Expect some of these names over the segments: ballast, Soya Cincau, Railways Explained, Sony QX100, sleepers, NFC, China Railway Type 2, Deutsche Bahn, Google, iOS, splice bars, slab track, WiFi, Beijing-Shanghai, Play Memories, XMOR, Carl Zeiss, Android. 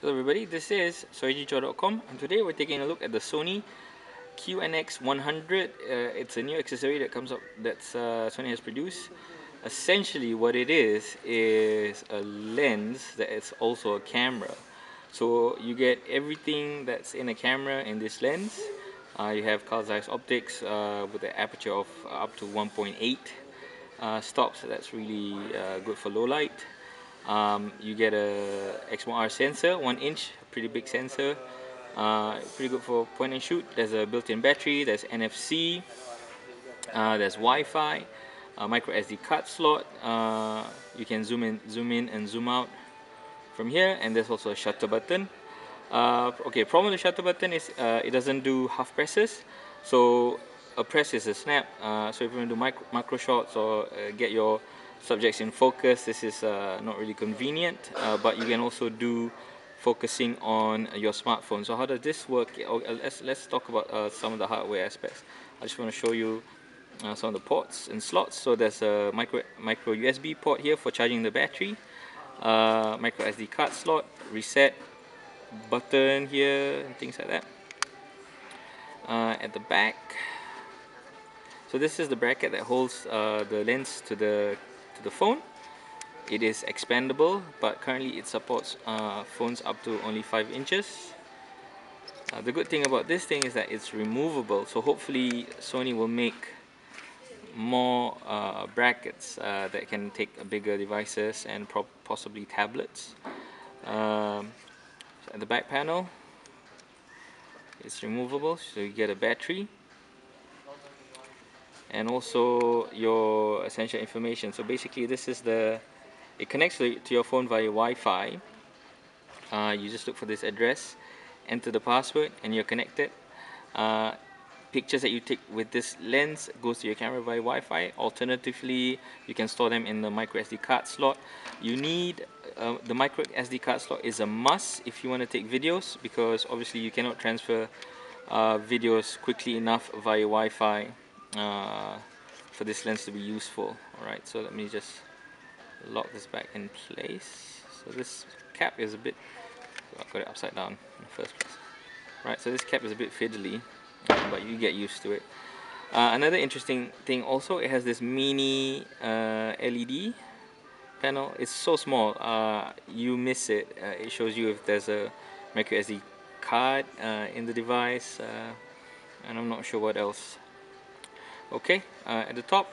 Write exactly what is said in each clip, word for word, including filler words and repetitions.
Hello everybody, this is Soya Cincau dot com and today we're taking a look at the Sony Q X one hundred. Uh, it's a new accessory that comes up that uh, Sony has produced. Essentially what it is is a lens that is also a camera. So you get everything that's in a camera in this lens. Uh, you have Carl Zeiss optics uh, with an aperture of up to one point eight uh, stops. So that's really uh, good for low light. Um, you get a X M O R sensor, one inch, pretty big sensor, uh, pretty good for point and shoot. There's a built-in battery, there's N F C, uh, there's Wi-Fi, a micro S D card slot. Uh, you can zoom in, zoom in, and zoom out from here, and there's also a shutter button. Uh, okay, problem with the shutter button is uh, it doesn't do half presses, so a press is a snap. Uh, so if you want to do micro, macro shots or uh, get your subjects in focus, this is uh, not really convenient, uh, but you can also do focusing on your smartphone. So how does this work? Let's, let's talk about uh, some of the hardware aspects. I just want to show you uh, some of the ports and slots. So there's a micro, micro U S B port here for charging the battery, uh, micro S D card slot, reset button here, and things like that. Uh, at the back, so this is the bracket that holds uh, the lens to the the phone. It is expandable, but currently it supports uh, phones up to only five inches. Uh, the good thing about this thing is that it's removable, so hopefully Sony will make more uh, brackets uh, that can take bigger devices and pro possibly tablets. Um, so at the back panel, it's removable, so you get a battery and also your essential information. So basically this is the, it connects to your phone via Wi-Fi. Uh, you just look for this address, enter the password, and you're connected. Uh, pictures that you take with this lens goes to your camera via Wi-Fi. Alternatively, you can store them in the micro S D card slot. You need, uh, the micro S D card slot is a must if you want to take videos, because obviously you cannot transfer uh, videos quickly enough via Wi-Fi Uh, for this lens to be useful. Alright, so let me just lock this back in place. So this cap is a bit, I've got it upside down in the first place. Right, so this cap is a bit fiddly, but you get used to it. Uh, another interesting thing also, it has this mini uh, L E D panel. It's so small, uh, you miss it. Uh, it shows you if there's a micro S D card uh, in the device, uh, and I'm not sure what else. Okay, uh, at the top,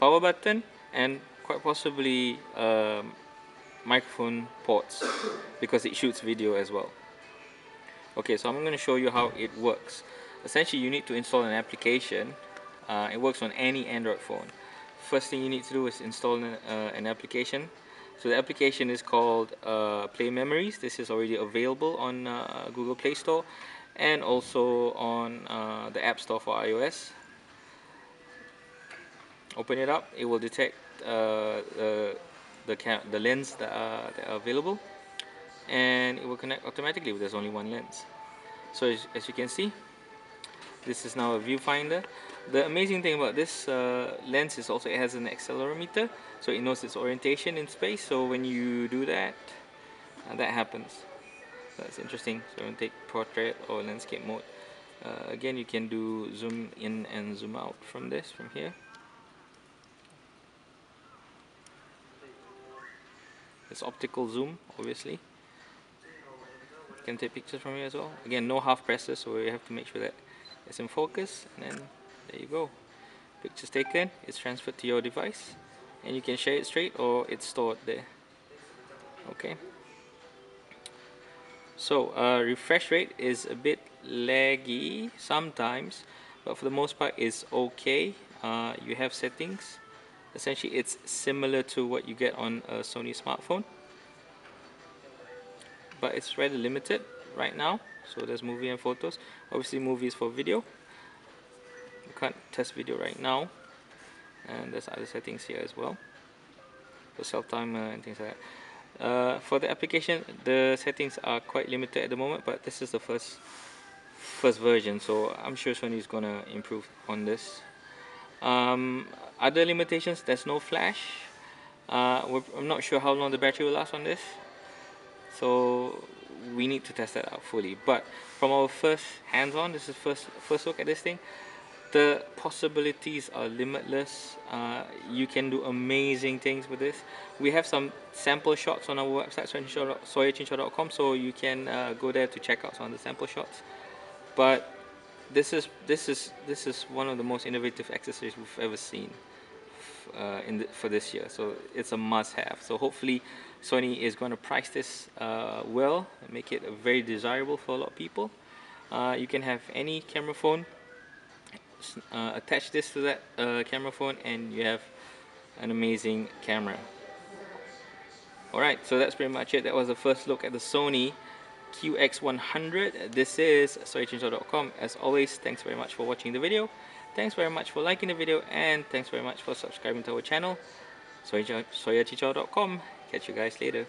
power button and quite possibly um, microphone ports, because it shoots video as well. Okay, so I'm going to show you how it works. Essentially, you need to install an application. Uh, it works on any Android phone. First thing you need to do is install an, uh, an application. So the application is called uh, Play Memories. This is already available on uh, Google Play Store and also on uh, the App Store for iOS. Open it up. It will detect uh, uh, the cam the lens that are, that are available, and it will connect automatically. But there's only one lens. So as, as you can see, this is now a viewfinder. The amazing thing about this uh, lens is also it has an accelerometer, so it knows its orientation in space. So when you do that, uh, that happens. That's interesting. So you take portrait or landscape mode. Uh, again, you can do zoom in and zoom out from this from here. It's optical zoom, obviously. You can take pictures from here as well. Again, no half presses, so you have to make sure that it's in focus. And then there you go. Pictures taken, it's transferred to your device, and you can share it straight or it's stored there. Okay. So uh, refresh rate is a bit laggy sometimes, but for the most part, it's okay. Uh, you have settings. Essentially, it's similar to what you get on a Sony smartphone, but it's rather limited right now. So there's movie and photos. Obviously, movies for video. You can't test video right now, and there's other settings here as well, for self timer and things like that. Uh, for the application, the settings are quite limited at the moment, but this is the first first version, so I'm sure Sony is gonna improve on this. Um, other limitations, there's no flash. uh, we're, I'm not sure how long the battery will last on this, so we need to test that out fully. But from our first hands-on, this is first first look at this thing, the possibilities are limitless. Uh, you can do amazing things with this. We have some sample shots on our website, Soya Cincau dot com, so you can uh, go there to check out some of the sample shots. But this is this is this is one of the most innovative accessories we've ever seen uh, in the, for this year. So it's a must-have. So hopefully Sony is going to price this uh, well, and make it very desirable for a lot of people. Uh, you can have any camera phone. Uh, attach this to that uh, camera phone and you have an amazing camera. Alright, so that's pretty much it. That was the first look at the Sony Q X one hundred. This is Soya Cincau dot com. As always, thanks very much for watching the video. Thanks very much for liking the video, and thanks very much for subscribing to our channel, Soya Cincau dot com. Catch you guys later.